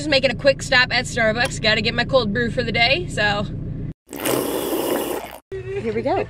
Just making a quick stop at Starbucks. Gotta get my cold brew for the day, so. Here we go.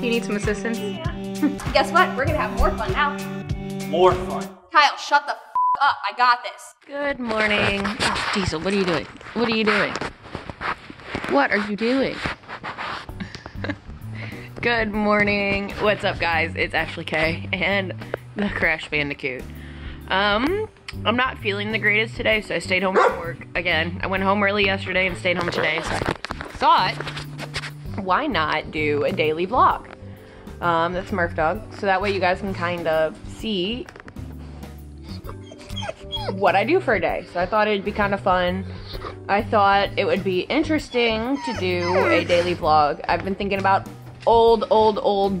Do you need some assistance? Yeah. Guess what? We're gonna have more fun now. More fun. Kyle, shut the f up. I got this. Good morning. Oh, Diesel, what are you doing? What are you doing? What are you doing? Good morning. What's up, guys? It's Ashley K and the Crash Bandicoot. I'm not feeling the greatest today, so I stayed home from work again. I went home early yesterday and stayed home today, so I thought, why not do a daily vlog? That's Murf Dog, so that way you guys can kind of see what I do for a day. So I thought it'd be kind of fun. I thought it would be interesting to do a daily vlog. I've been thinking about old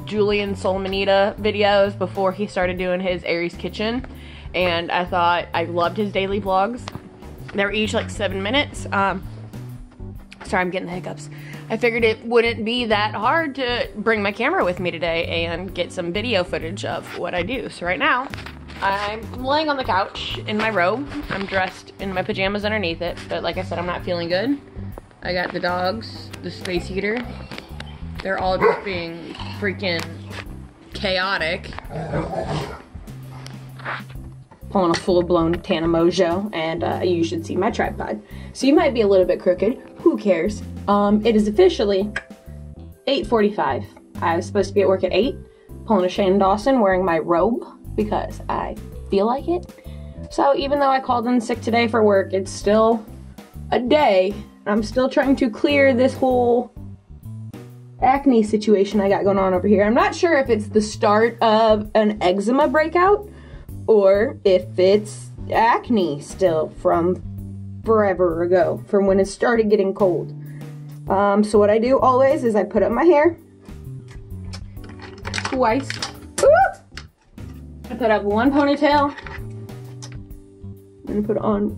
Julian Solmanita videos before he started doing his Aries Kitchen, and I thought I loved his daily vlogs. They're each like 7 minutes. Sorry, I'm getting the hiccups. I figured it wouldn't be that hard to bring my camera with me today and get some video footage of what I do. So right now, I'm laying on the couch in my robe. I'm dressed in my pajamas underneath it, but like I said, I'm not feeling good. I got the dogs, the space heater. They're all just being freaking chaotic. On a full-blown Tana Mojo, and you should see my tripod. So you might be a little bit crooked, who cares? It is officially 8:45. I was supposed to be at work at 8, pulling a Shane Dawson, wearing my robe because I feel like it. So even though I called in sick today for work, it's still a day. I'm still trying to clear this whole acne situation I got going on over here. I'm not sure if it's the start of an eczema breakout, or if it's acne still from forever ago, from when it started getting cold. So what I do always is I put up my hair twice. Ooh! I put up one ponytail. I'm gonna put on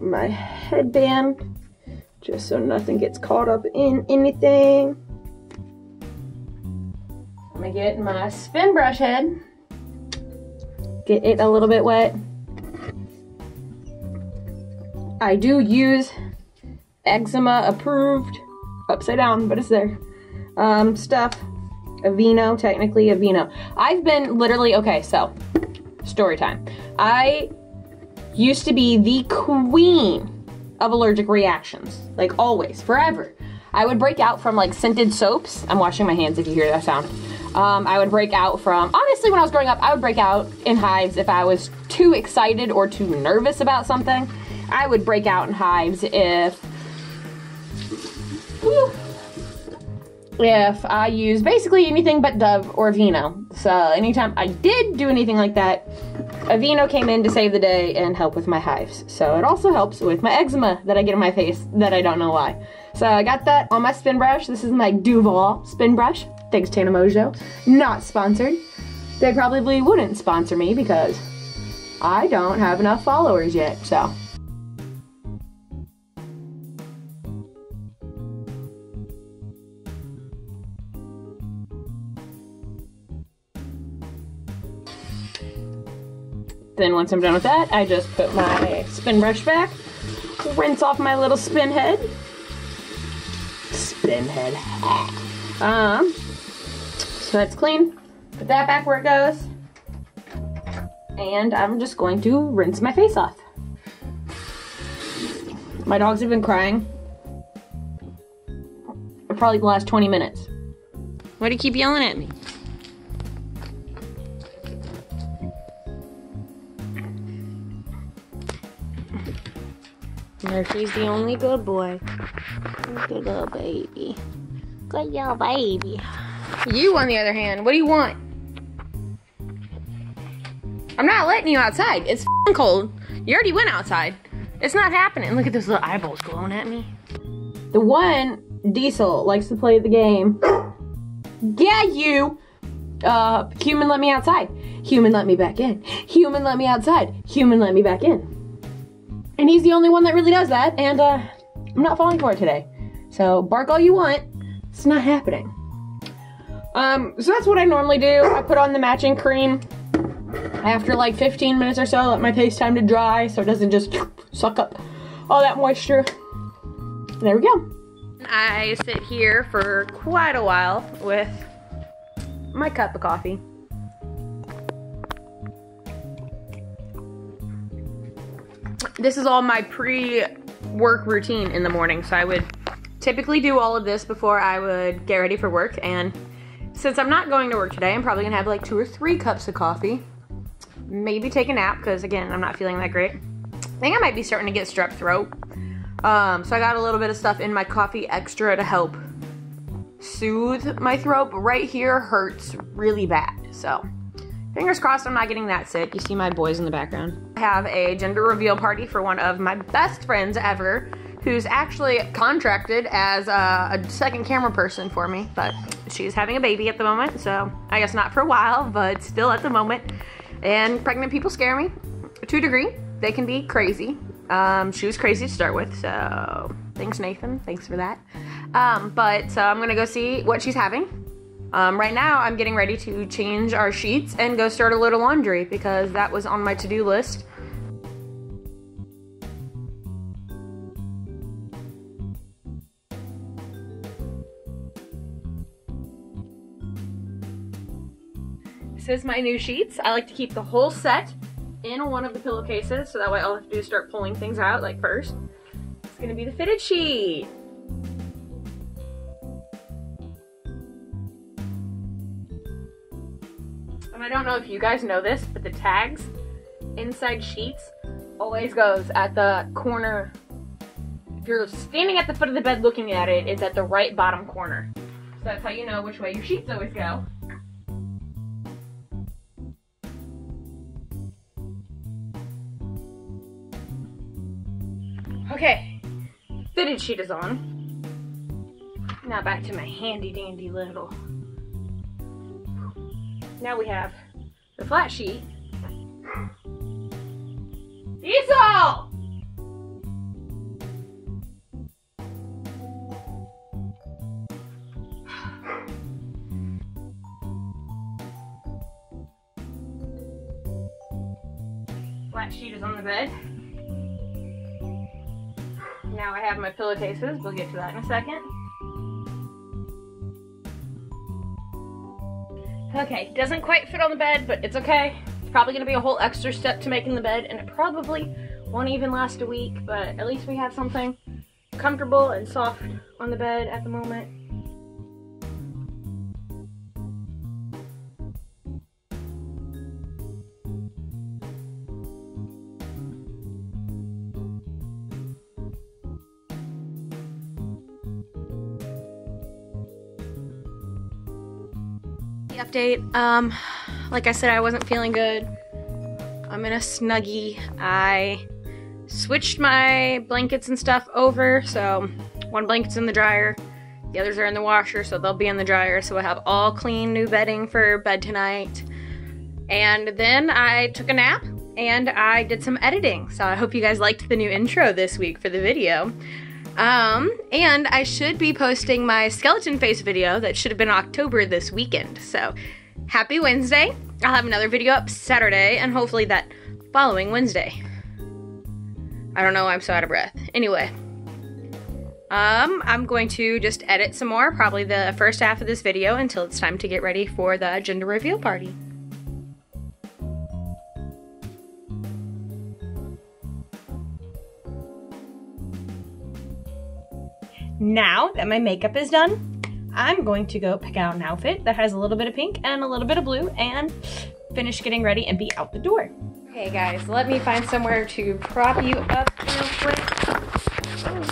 my headband just so nothing gets caught up in anything. I'm gonna get my spin brush head. Get it a little bit wet. I do use eczema approved, upside down, but it's there, stuff. Aveeno, technically Aveeno. I've been literally, okay, so, story time. I used to be the queen of allergic reactions, like always, forever. I would break out from like scented soaps. I'm washing my hands if you hear that sound. I would break out from, honestly, when I was growing up, I would break out in hives if I was too excited or too nervous about something. I would break out in hives if I used basically anything but Dove or Aveeno. So anytime I did do anything like that, Aveeno came in to save the day and help with my hives. So it also helps with my eczema that I get in my face that I don't know why. So I got that on my spin brush. This is my Duval spin brush. Thanks, Tana Mojo. Not sponsored. They probably wouldn't sponsor me because I don't have enough followers yet, so. Then once I'm done with that, I just put my spin brush back, rinse off my little spin head. Spin head. So that's clean. Put that back where it goes. And I'm just going to rinse my face off. My dogs have been crying for probably the last 20 minutes. Why do you keep yelling at me? Murphy's the only good boy. Good little baby. Good little baby. You, on the other hand, what do you want? I'm not letting you outside. It's f***ing cold. You already went outside. It's not happening. Look at those little eyeballs glowing at me. The one, Diesel, likes to play the game. Yeah, you! Human, let me outside. Human, let me back in. Human, let me outside. Human, let me back in. And he's the only one that really does that, and I'm not falling for it today. So, bark all you want. It's not happening. So that's what I normally do. I put on the matching cream. After like 15 minutes or so, I let my face time to dry so it doesn't just suck up all that moisture. There we go. I sit here for quite a while with my cup of coffee. This is all my pre-work routine in the morning, so I would typically do all of this before I would get ready for work, and since I'm not going to work today, I'm probably gonna have like 2 or 3 cups of coffee, maybe take a nap, because again, I'm not feeling that great. I think I might be starting to get strep throat, so I got a little bit of stuff in my coffee extra to help soothe my throat, but right here hurts really bad, so fingers crossed I'm not getting that sick. You see my boys in the background. I have a gender reveal party for one of my best friends ever, who's actually contracted as a second camera person for me, but she's having a baby at the moment, so I guess not for a while, but still at the moment. And pregnant people scare me, to a degree. They can be crazy. She was crazy to start with, so thanks, Nathan. Thanks for that. But I'm gonna go see what she's having. Right now, I'm getting ready to change our sheets and go start a little laundry because that was on my to-do list. This is my new sheets. I like to keep the whole set in one of the pillowcases so that way all I have to do is start pulling things out like first. It's gonna be the fitted sheet. And I don't know if you guys know this, but the tags inside sheets always goes at the corner. If you're standing at the foot of the bed looking at it, it's at the right bottom corner. So that's how you know which way your sheets always go. Okay, fitted sheet is on. Now back to my handy dandy little. Now we have the flat sheet. Diesel! Flat sheet is on the bed. Now I have my pillowcases. We'll get to that in a second. Okay, doesn't quite fit on the bed, but it's okay. It's probably gonna be a whole extra step to making the bed, and it probably won't even last a week, but at least we have something comfortable and soft on the bed at the moment. Update. Like I said, I wasn't feeling good. I'm in a snuggie. I switched my blankets and stuff over, so one blanket's in the dryer, the others are in the washer, so they'll be in the dryer, so I have all clean new bedding for bed tonight. And then I took a nap and I did some editing, so I hope you guys liked the new intro this week for the video. And I should be posting my skeleton face video that should have been October this weekend. So, happy Wednesday. I'll have another video up Saturday and hopefully that following Wednesday. I don't know why I'm so out of breath. Anyway, I'm going to just edit some more, probably the first half of this video until it's time to get ready for the gender reveal party. Now that my makeup is done, I'm going to go pick out an outfit that has a little bit of pink and a little bit of blue and finish getting ready and be out the door. Okay guys, let me find somewhere to prop you up real quick.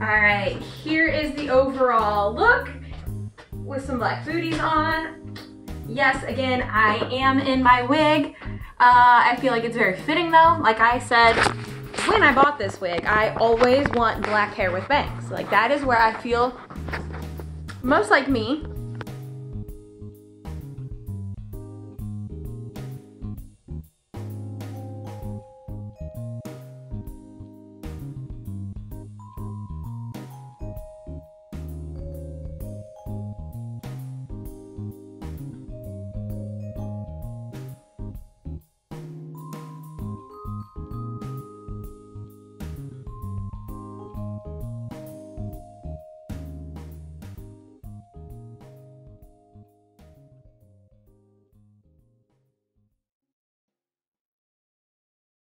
Alright, here is the overall look with some black booties on. Yes, again, I am in my wig. I feel like it's very fitting though. Like I said, when I bought this wig, I always want black hair with bangs. Like that is where I feel most like me.